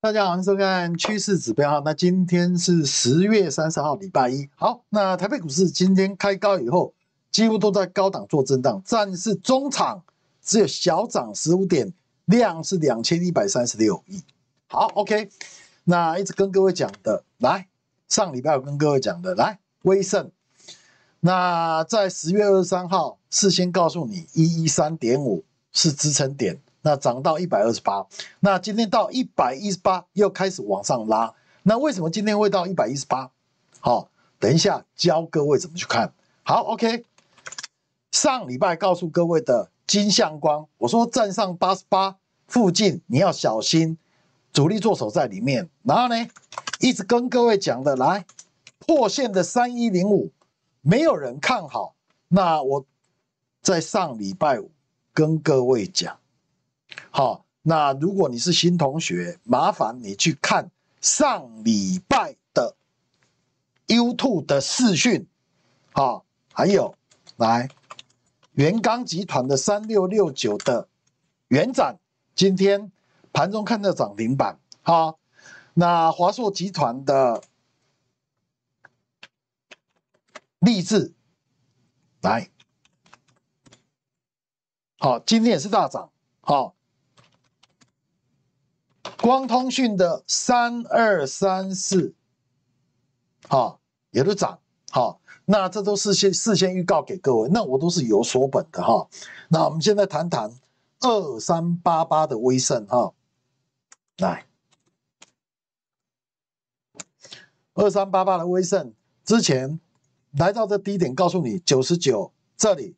大家好，收看趋势指标。那今天是10月30号，礼拜一。好，那台北股市今天开高以后，几乎都在高档做震荡，但是中场只有小涨15点，量是2136亿。好 ，OK， 那一直跟各位讲的，来上礼拜我跟各位讲的，来威盛，那在10月23号事先告诉你 113.5 是支撑点。 那涨到128，那今天到118又开始往上拉，那为什么今天会到118？好，等一下教各位怎么去看。好 ，OK， 上礼拜告诉各位的金相光，我说站上88附近你要小心，主力做手在里面。然后呢，一直跟各位讲的，来破线的3105，没有人看好。那我在上礼拜五跟各位讲。 好，那如果你是新同学，麻烦你去看上礼拜的 YouTube 的视讯，好，还有来元刚集团的3669的元展，今天盘中看到涨停板，好，那华硕集团的立志，来，好，今天也是大涨，好。 光通讯的3234，好，也都涨，好，那这都是事先预告给各位，那我都是有所本的哈。那我们现在谈谈2388的威盛哈，来，2388的威盛之前来到这低点，告诉你99这里，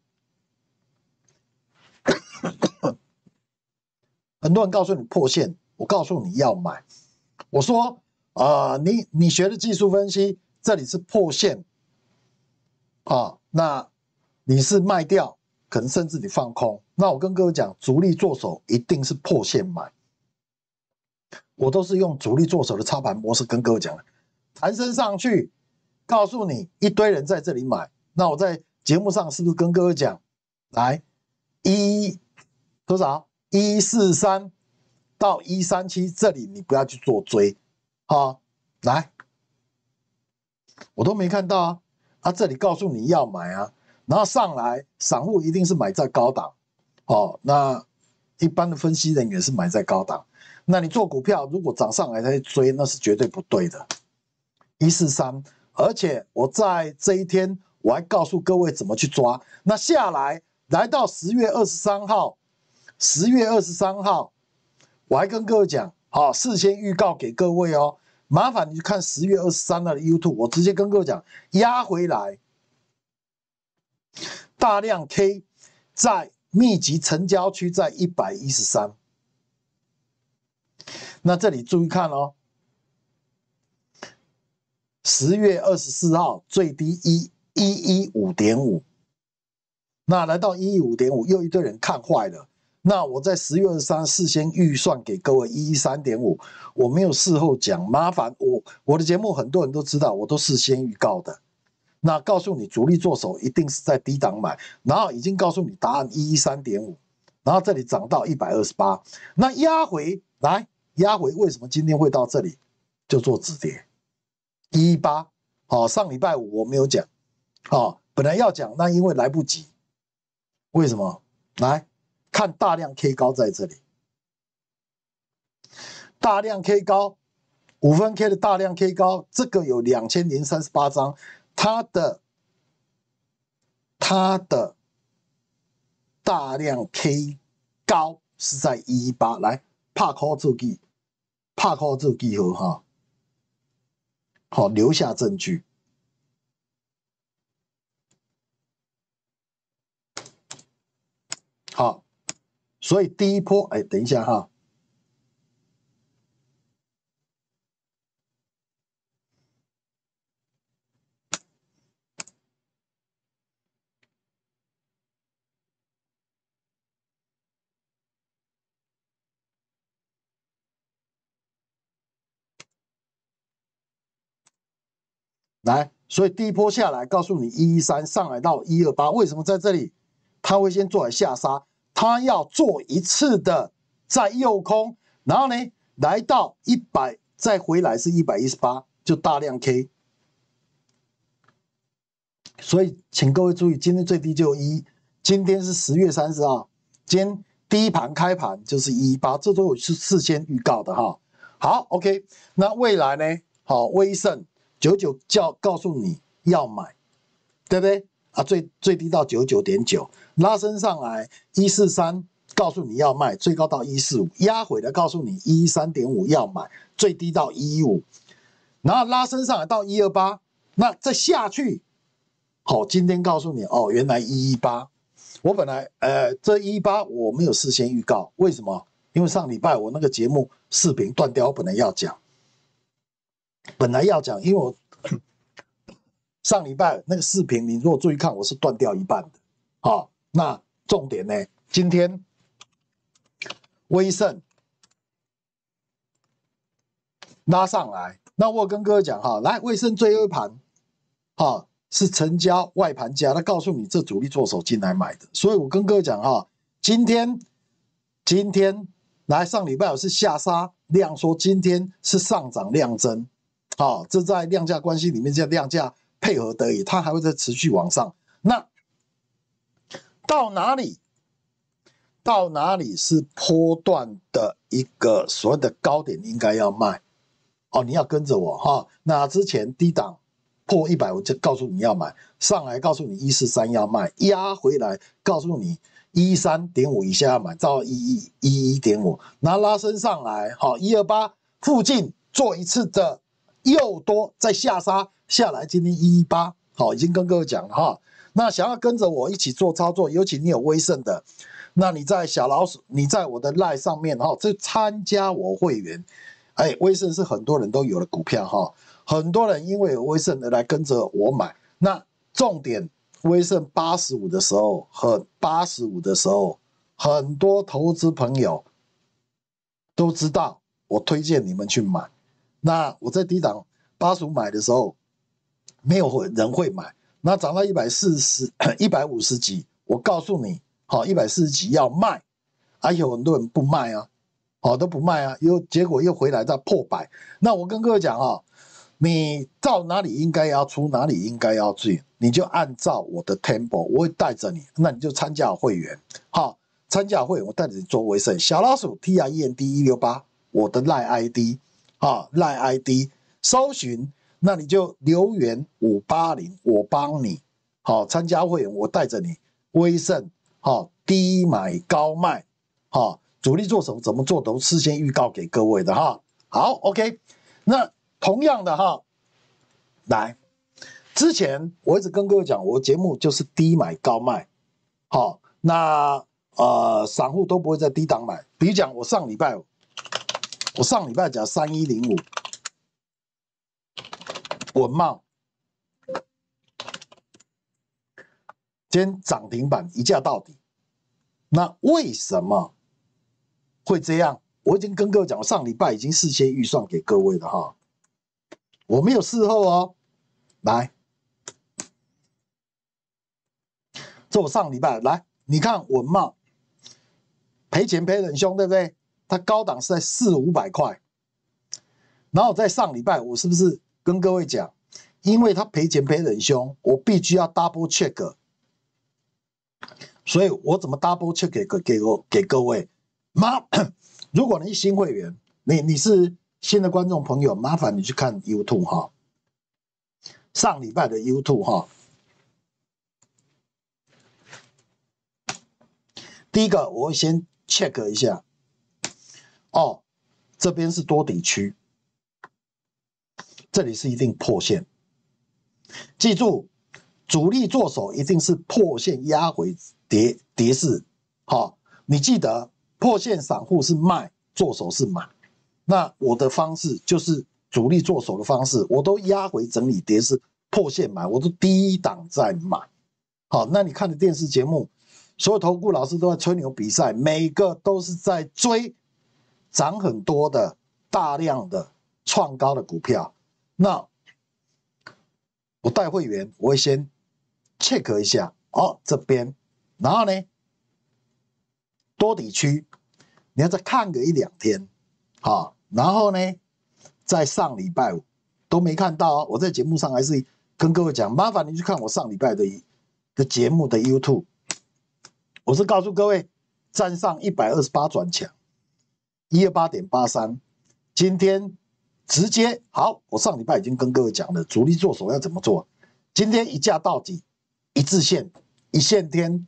很多人告诉你破线。 我告诉你要买，我说你学的技术分析，这里是破线，啊，那你是卖掉，可能甚至你放空。那我跟各位讲，主力做手一定是破线买，我都是用主力做手的操盘模式跟各位讲的，弹升上去，告诉你一堆人在这里买。那我在节目上是不是跟各位讲，来多少143？ 到137这里，你不要去做追，啊，来，我都没看到啊，啊，这里告诉你要买啊，然后上来，散户一定是买在高档，哦，那一般的分析人员是买在高档，那你做股票如果涨上来再追，那是绝对不对的。143，而且我在这一天我还告诉各位怎么去抓，那下来来到10月23号，10月23号。 我还跟各位讲，好，事先预告给各位哦，麻烦你去看10月23号的 YouTube， 我直接跟各位讲，压回来，大量 K 在密集成交区在113，那这里注意看哦，10月24号最低115.5，那来到115.5，又一堆人看坏了。 那我在10月23事先预算给各位 113.5， 我没有事后讲，麻烦我的节目很多人都知道，我都事先预告的。那告诉你主力做手一定是在低档买，然后已经告诉你答案 113.5， 然后这里涨到128，那压回来压回为什么今天会到这里就做止跌？ 118， 好，上礼拜五我没有讲，好，本来要讲，那因为来不及，为什么？来。 看大量 K 高在这里，大量 K 高，5分 K 的大量 K 高，这个有2038张，它的大量 K 高是在118，来拍call做记，拍call做记号哈，好留下证据。 好，所以第一波，哎，等一下哈，来，所以第一波下来，告诉你113上来到128，为什么在这里？ 他会先做下杀，他要做一次的在右空，然后呢来到100再回来是118，就大量 K。所以请各位注意，今天最低就1，今天是10月30号，今天第一盘开盘就是118，这都是事先预告的哈。好 ，OK， 那未来呢？好，威盛99叫告诉你要买，对不对？啊，最低到 99.9， 拉升上来143，告诉你要卖，最高到145，压回的告诉你 113.5 要买，最低到115，然后拉升上来到128，那再下去，好，今天告诉你哦，原来118，我本来这118我没有事先预告，为什么？因为上礼拜我那个节目视频断掉，我本来要讲，因为我上礼拜那个视频，你如果注意看，我是断掉一半的。好、哦，那重点呢？今天威盛拉上来，那我跟各位讲哈、哦，来威盛最后一盘，哈、哦、是成交外盘价，他告诉你这主力做手进来买的，所以我跟各位讲哈、哦，今天来上礼拜我是下杀量缩，今天是上涨量增，好、哦，这在量价关系里面叫量价。配合得宜，它还会再持续往上。那到哪里？到哪里是波段的一个所谓的高点，应该要卖哦。你要跟着我哈、哦。那之前低档破100，我就告诉你要买，上来告诉你143要卖，压回来告诉你 13.5 以下要买，到 11.5， 然后拉升上来，好、哦、128附近做一次的又多，再下杀。下来，今天118，好，已经跟各位讲了哈。那想要跟着我一起做操作，尤其你有威盛的，那你在小老鼠，你在我的 LINE 上面哈，这参加我会员，哎，威盛是很多人都有的股票哈，很多人因为有威盛的来跟着我买。那重点，威盛85的时候，很多投资朋友都知道，我推荐你们去买。那我在低档85买的时候。没有人会买，那涨到140、150几，我告诉你，好，140几要卖，而且很多人不卖啊，好都不卖啊，结果又回来再破百。那我跟各位讲啊，你到哪里应该要出，哪里应该要进，你就按照我的 tempo， 我会带着你，那你就参加会员，好，参加会员我带着你做威盛，小老鼠 TREND168， 我的 LINE ID， 啊 LINE ID 搜寻。那你就留言580，我帮你，好、哦、参加会员，我带着你威盛，好、哦、低买高卖，好、哦、主力做手怎么做都事先预告给各位的哈。好 ，OK， 那同样的哈，来，之前我一直跟各位讲，我节目就是低买高卖，好、哦，那散户都不会在低档买，比如讲我上礼拜讲3105。文茂今天涨停板一价到底，那为什么会这样？我已经跟各位讲，我上礼拜已经事先预算给各位了哈，我没有事后哦。来，这我上礼拜来，你看文茂赔钱赔得很凶，对不对？它高档是在400-500块，然后在上礼拜我是不是？跟各位讲，因为他赔钱赔得很凶，我必须要 double check， 所以我怎么 double check 给各位？如果你是新会员，你是新的观众朋友，麻烦你去看 YouTube 哈，上礼拜的 YouTube 哈。第一个，我会先 check 一下，哦，这边是多底区。这里是一定破线，记住，主力做手一定是破线压回跌势，好、哦，你记得破线散户是卖，做手是买。那我的方式就是主力做手的方式，我都压回整理跌势，破线买，我都低档在买。好、哦，那你看的电视节目，所有投顾老师都在吹牛比赛，每个都是在追涨很多的、大量的创高的股票。那我带会员，我会先 check 一下哦，这边，然后呢，多底区，你要再看个1-2天，好、哦，然后呢，在上礼拜五都没看到、哦，我在节目上还是跟各位讲，麻烦您去看我上礼拜的节目的 YouTube， 我是告诉各位站上128转强 128.83， 今天直接好，我上礼拜已经跟各位讲了，主力做手要怎么做，今天一价到底，一字线一线天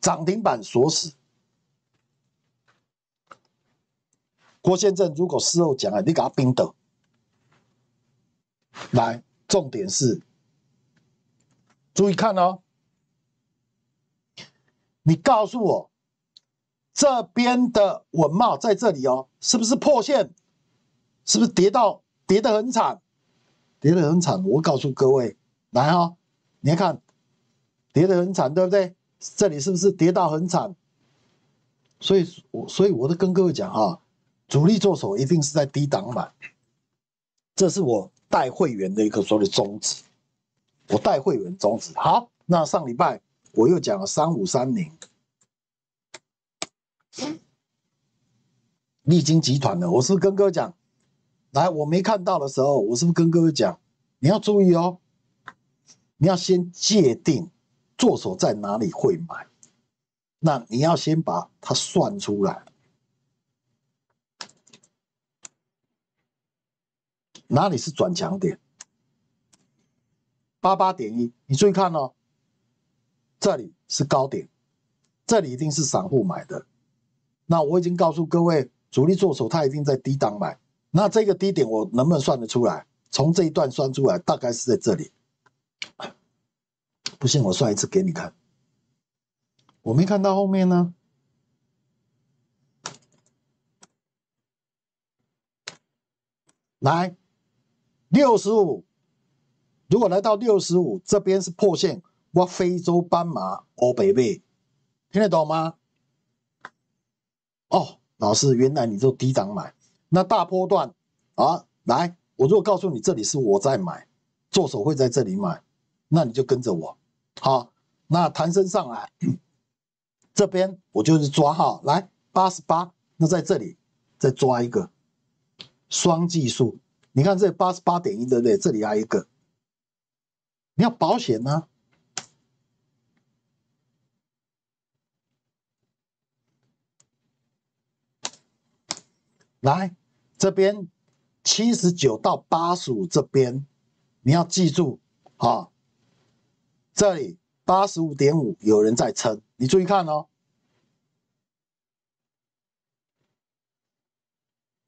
涨停板锁死。 郭先生，如果事后讲啊，你给他冰倒。来，重点是，注意看哦。你告诉我，这边的稳懋在这里哦，是不是破线？是不是跌得很惨？跌得很惨。我告诉各位，来哦，你来看，跌得很惨，对不对？这里是不是跌到很惨？所以我都跟各位讲啊。 主力做手一定是在低档买，这是我带会员的一个所谓的宗旨。我带会员宗旨。好，那上礼拜我又讲了3530，力晶集团的，我是不是跟各位讲？来，我没看到的时候，我是不是跟各位讲？你要注意哦，你要先界定做手在哪里会买，那你要先把它算出来。 哪里是转强点？ 88.1， 你注意看哦，这里是高点，这里一定是散户买的。那我已经告诉各位，主力做手他一定在低档买。那这个低点我能不能算得出来？从这一段算出来，大概是在这里。不信我算一次给你看。我没看到后面呢。 来， 65， 如果来到65，这边是破线，我非洲斑马欧北贝，听得懂吗？哦，老师，原来你就低档买，那大波段啊，来，我如果告诉你这里是我在买，做手会在这里买，那你就跟着我，好、啊，那弹升上来，这边我就是抓号来88，那在这里再抓一个。 双技术，你看这 88.1 对不对？这里还有一个，你要保险呢、啊。来，这边79到85这边，你要记住啊，这里 85.5 有人在撑，你注意看哦，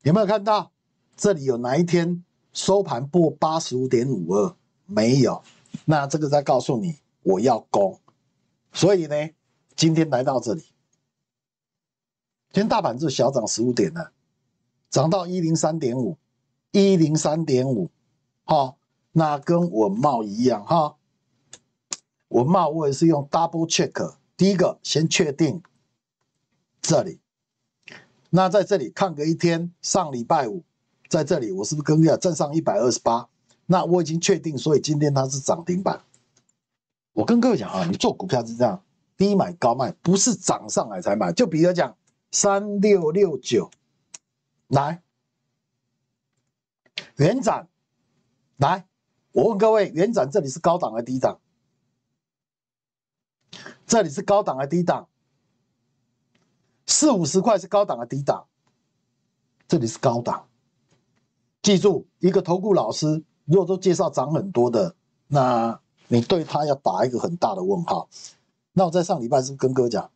有没有看到？ 这里有哪一天收盘破 85.52？ 没有，那这个在告诉你我要攻，所以呢，今天来到这里，今天大盘是小涨15点了，涨到 103.5， 103.5， 好，那跟我茂一样哈，我茂我也是用 double check， 第一个先确定这里，那在这里看个一天，上礼拜五。 在这里，我是不是跟你讲站上128？那我已经确定，所以今天它是涨停板。我跟各位讲啊，你做股票是这样，低买高卖，不是涨上来才买。就比如讲3669，来，元展，来，我问各位，元展这里是高档还是低档？这里是高档还是低档？40、50块是高档还是低档？这里是高档。 记住，一个投顾老师，如果都介绍涨很多的，那你对他要打一个很大的问号。那我在上礼拜是不是跟各位讲，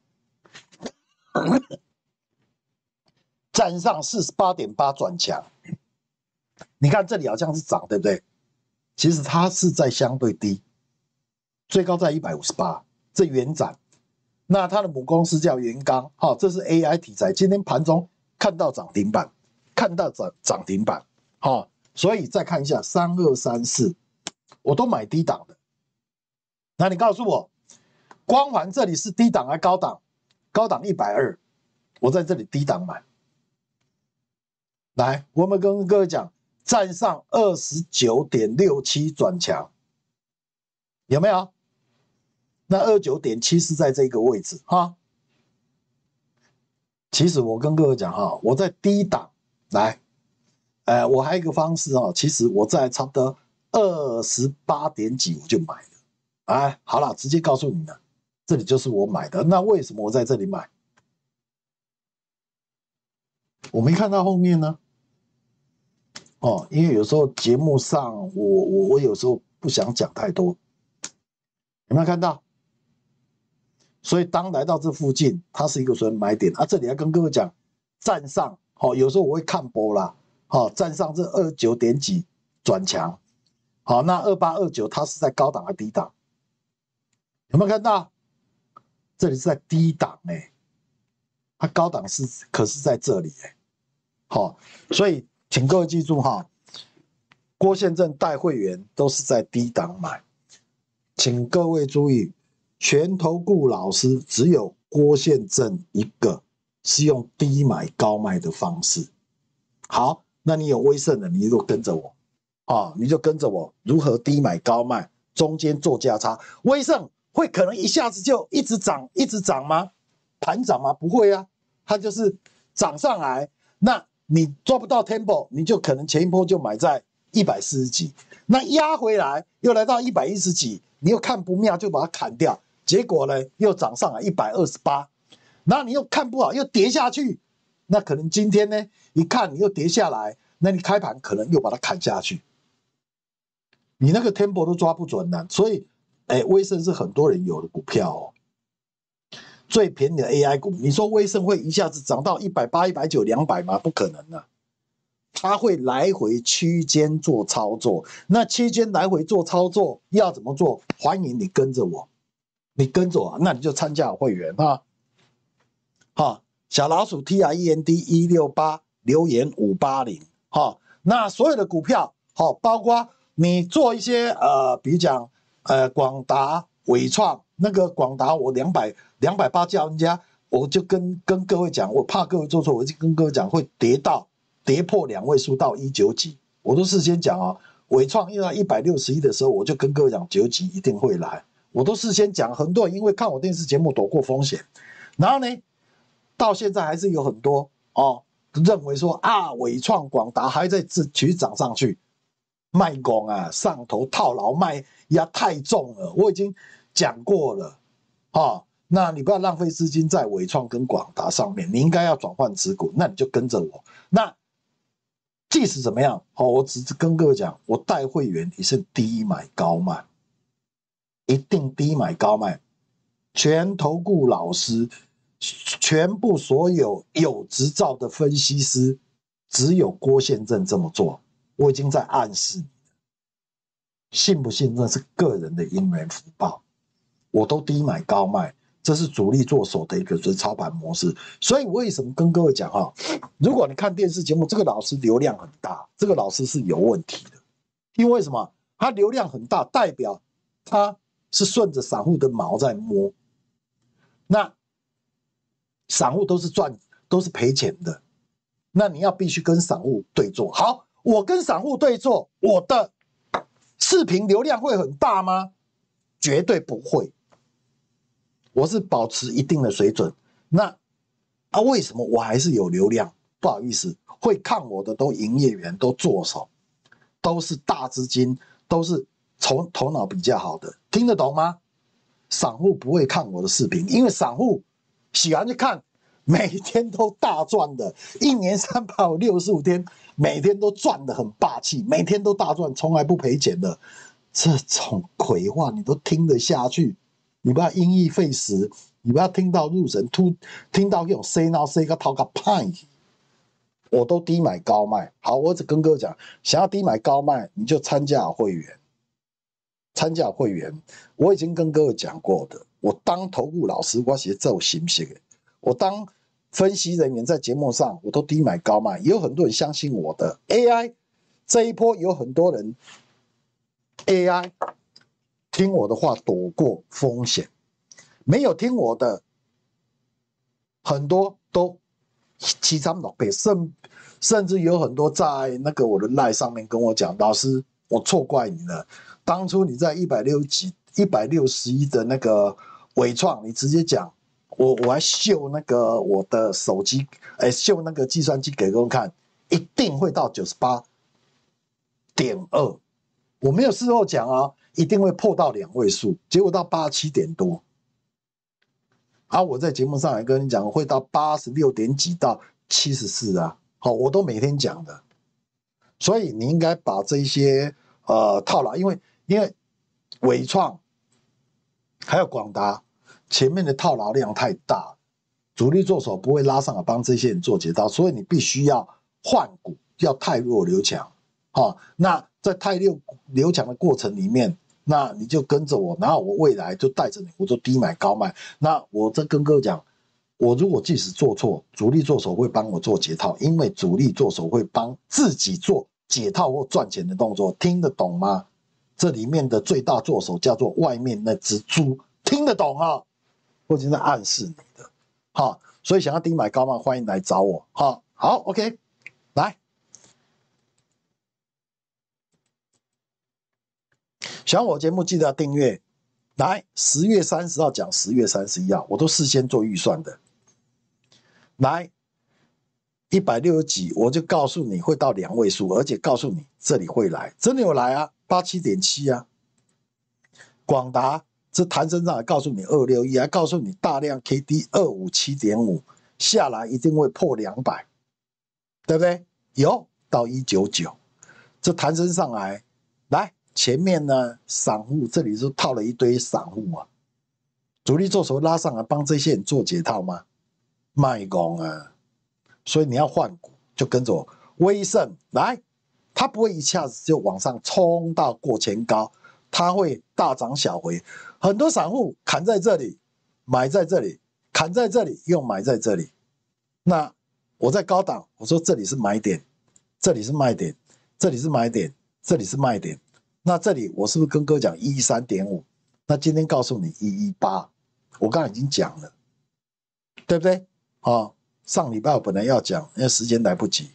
站上 48.8 转强？你看这里好像是涨，对不对？其实它是在相对低，最高在158，这元展。那它的母公司叫元刚，好、哦，这是 AI 题材。今天盘中看到涨停板，看到涨停板。 好、哦，所以再看一下3234，我都买低档的。那你告诉我，光环这里是低档还高档？高档120，我在这里低档买。来，我们跟各位讲，站上 29.67 转强，有没有？那 29.7 是在这个位置哈。其实我跟各位讲哈，我在低档来。我还有一个方式哦，其实我在差不多28点几我就买了，哎，好了，直接告诉你了，这里就是我买的。那为什么我在这里买？我没看到后面呢，哦，因为有时候节目上我有时候不想讲太多，有没有看到？所以当来到这附近，它是一个所谓买点啊。这里要跟各位讲，站上哦，有时候我会看波啦，好、哦，站上这29点几转强，好、哦，那28、29它是在高档还是低档？有没有看到？这里是在低档哎、欸。它高档是，可是在这里哎，好，所以请各位记住哈，郭宪政带会员都是在低档买，请各位注意，全投顾老师只有郭宪政一个是用低买高卖的方式。好，那你有威胜的，你就跟着我啊，你就跟着我如何低买高卖，中间做价差。威胜会可能一下子就一直涨，一直涨吗？盘涨吗？不会啊，它就是涨上来，那你抓不到 tempo， 你就可能前一波就买在140几，那压回来又来到110几，你又看不妙就把它砍掉，结果呢又涨上来128，然后你又看不好又跌下去，那可能今天呢一看你又跌下来，那你开盘可能又把它砍下去，你那个 tempo 都抓不准了。所以威盛是很多人有的股票哦。最便宜的 AI 股，你说威盛会一下子涨到180、190、200吗？不可能啊，它会来回区间做操作。那区间来回做操作要怎么做？欢迎你跟着我，你跟着我，那你就参加我会员啊。好，小老鼠 TREND168 留言580。好，那所有的股票，好，包括你做一些比如讲广达、伟创。那个广达我200、280叫人家，我就跟各位讲，我怕各位做错，我就跟各位讲会跌破2位数到190几，我都事先讲啊。伟创又到161的时候，我就跟各位讲9几一定会来，我都事先讲。很多人因为看我电视节目躲过风险，然后呢，到现在还是有很多哦认为说啊，伟创广达还在自取涨上去，卖拱啊，上头套牢卖压太重了，我已经讲过了，哦，那你不要浪费资金在伟创跟广达上面，你应该要转换持股，那你就跟着我。那即使怎么样，哦，我只是跟各位讲，我带会员你是低买高卖，一定低买高卖。全投顾老师，全部所有执照的分析师，只有郭宪政这么做，我已经在暗示你了。信不信那是个人的因缘福报。我都低买高卖，这是主力做手的一个操盘模式。所以我为什么跟各位讲哈，如果你看电视节目，这个老师流量很大，这个老师是有问题的。因为什么？他流量很大，代表他是顺着散户的毛在摸。那散户都是赔钱的，那你要必须跟散户对坐。好，我跟散户对坐，我的视频流量会很大吗？绝对不会。我是保持一定的水准。那啊，为什么我还是有流量？不好意思，会看我的都营业员，都做手，都是大资金，都是头脑比较好的，听得懂吗？散户不会看我的视频，因为散户喜欢去看每天都大赚的，一年365天，每天都赚的很霸气，每天都大赚，从来不赔钱的。这种鬼话你都听得下去，你不要因噎废食，你不要听到入神，听到这种 say now say 个掏个派，我都低买高卖。好，我只跟各位讲，想要低买高卖，你就参加我会员，参加我会员。我已经跟各位讲过的，我当投顾老师，我是做行不行的？我当分析人员在节目上，我都低买高卖，也有很多人相信我的 AI 这一波，有很多人。AI 听我的话躲过风险，没有听我的很多都7、3、6倍，甚至有很多在那个我的 LINE 上面跟我讲，老师我错怪你了，当初你在161的那个伟创，你直接讲我还秀那个我的手机，秀那个计算机给各位看，一定会到 98.2， 我没有事后讲啊，一定会破到两位数，结果到87点多。啊，我在节目上也跟你讲，会到86点几到74啊，好，我都每天讲的。所以你应该把这些套牢，因为伟创还有广达前面的套牢量太大，主力做手不会拉上来帮这些人做解套，所以你必须要换股，要汰弱留强。好，那在汰弱留强的过程里面，那你就跟着我，然后我未来就带着你，我就低买高卖。那我再跟各位讲，我如果即使做错，主力做手会帮我做解套，因为主力做手会帮自己做解套或赚钱的动作，听得懂吗？这里面的最大做手叫做外面那只猪，听得懂啊？我已经在暗示你的，哈。所以想要低买高卖，欢迎来找我，哈。好 ，OK， 来。喜欢我节目记得要订阅，来10月30号讲10月31号我都事先做预算的，来160几我就告诉你会到两位数，而且告诉你这里会来，真的有来啊， 87.7 啊，广达这弹升上来告诉你261，还告诉你大量 KD257.5 下来一定会破200，对不对？有到199这弹升上来，来前面呢，散户这里就套了一堆散户啊，主力做手拉上来帮这些人做解套吗？卖光啊！所以你要换股，就跟着我。威盛来，它不会一下子就往上冲到过前高，它会大涨小回。很多散户砍在这里，买在这里，砍在这里又买在这里。那我在高档，我说这里是买点，这里是卖点，这里是买点，这里是卖点。那这里我是不是跟各位讲 113.5？ 那今天告诉你 118， 我刚才已经讲了，对不对？哦，上礼拜我本来要讲，因为时间来不及。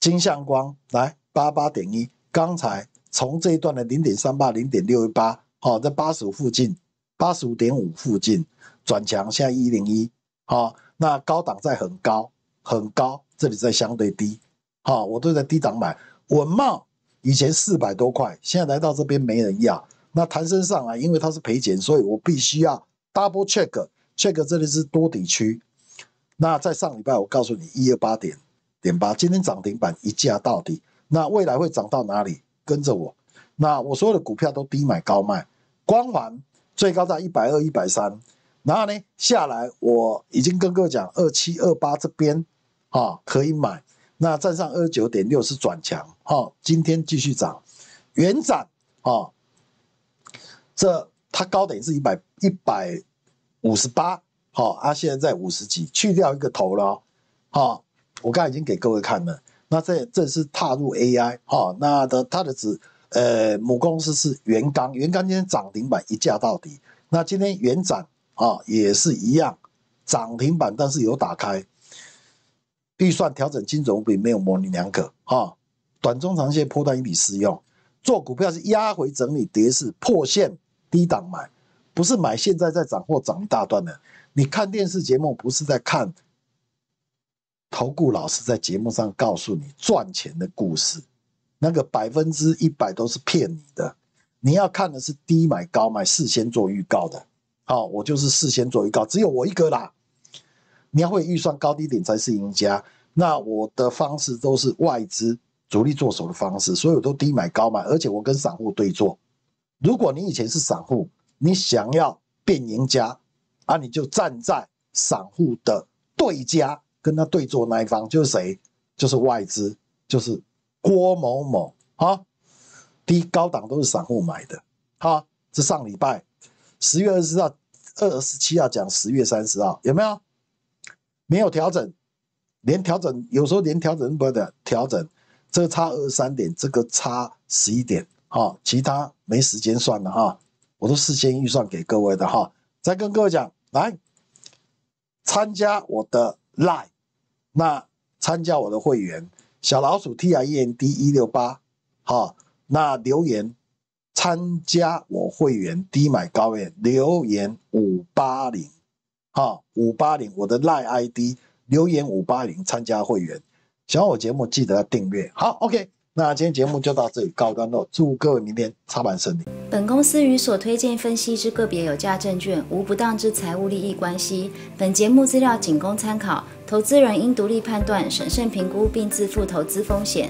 金相光来 88.1， 刚才从这一段的 0.38 0.618， 哦，在85附近 85.5 附近转强，现在101，哦，那高档在很高很高，这里在相对低，哦，我都在低档买。文茂以前400多块，现在来到这边没人要，那弹升上来，因为它是赔钱，所以我必须要 double check 这里是多底区。那在上礼拜我告诉你 128.8， 今天涨停板一价到底，那未来会涨到哪里？跟着我。那我所有的股票都低买高卖，光环最高在120 130，然后呢下来我已经跟各位讲2728这边啊可以买。那站上 29.6 是转强，哦，今天继续涨。元展，哦，这它高点是158，哦，啊现在在50几，去掉一个头了，哦，我刚才已经给各位看了。那这是踏入 AI， 哦，那它的母公司是元刚，元刚今天涨停板一价到底。那今天元展，哦，也是一样涨停板，但是有打开。预算调整精准无比，没有模棱两可，哦，短中长线波段一笔适用。做股票是压回整理跌势破线低档买，不是买现在在涨或涨一大段的。你看电视节目不是在看投顾老师在节目上告诉你赚钱的故事，那个100%都是骗你的。你要看的是低买高买，事先做预告的。好，我就是事先做预告，只有我一个啦。你要会预算高低点才是赢家。那我的方式都是外资主力做手的方式，所以我都低买高买，而且我跟散户对做。如果你以前是散户，你想要变赢家啊，你就站在散户的对家，跟他对做那一方就是谁？就是外资，就是郭某某啊。低高档都是散户买的啊。这上礼拜10月24号、27号讲10月30号有没有？没有调整，连调整有时候连调整都不会的调整，这个差23点，这个差11点，哦，其他没时间算了哈，我都事先预算给各位的哈。再跟各位讲，来参加我的 LINE， 那参加我的会员小老鼠 TIEND168， 好，那留言参加我会员低买高卖留言580。好，580我的 LINE ID 留言580参加会员，喜欢我节目记得要订阅。好 ，OK， 那今天节目就到这里告一段落，祝各位明天操盘顺利。本公司与所推荐分析之个别有价证券无不当之财务利益关系，本节目资料仅供参考，投资人应独立判断、审慎评估并自负投资风险。